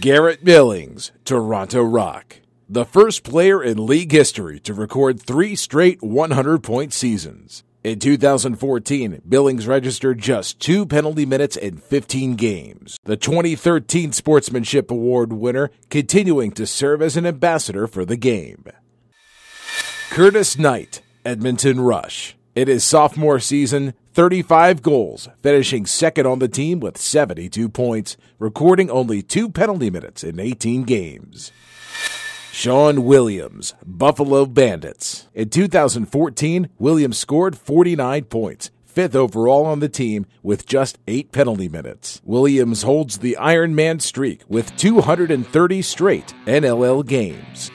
Garrett Billings, Toronto Rock. The first player in league history to record 3 straight 100-point seasons. In 2014, Billings registered just 2 penalty minutes in 15 games. The 2013 Sportsmanship Award winner continuing to serve as an ambassador for the game. Curtis Knight, Edmonton Rush. In his sophomore season, 35 goals, finishing second on the team with 72 points, recording only 2 penalty minutes in 18 games. Shawn Williams, Buffalo Bandits. In 2014, Williams scored 49 points, 5th overall on the team, with just 8 penalty minutes. Williams holds the Iron Man streak with 230 straight NLL games.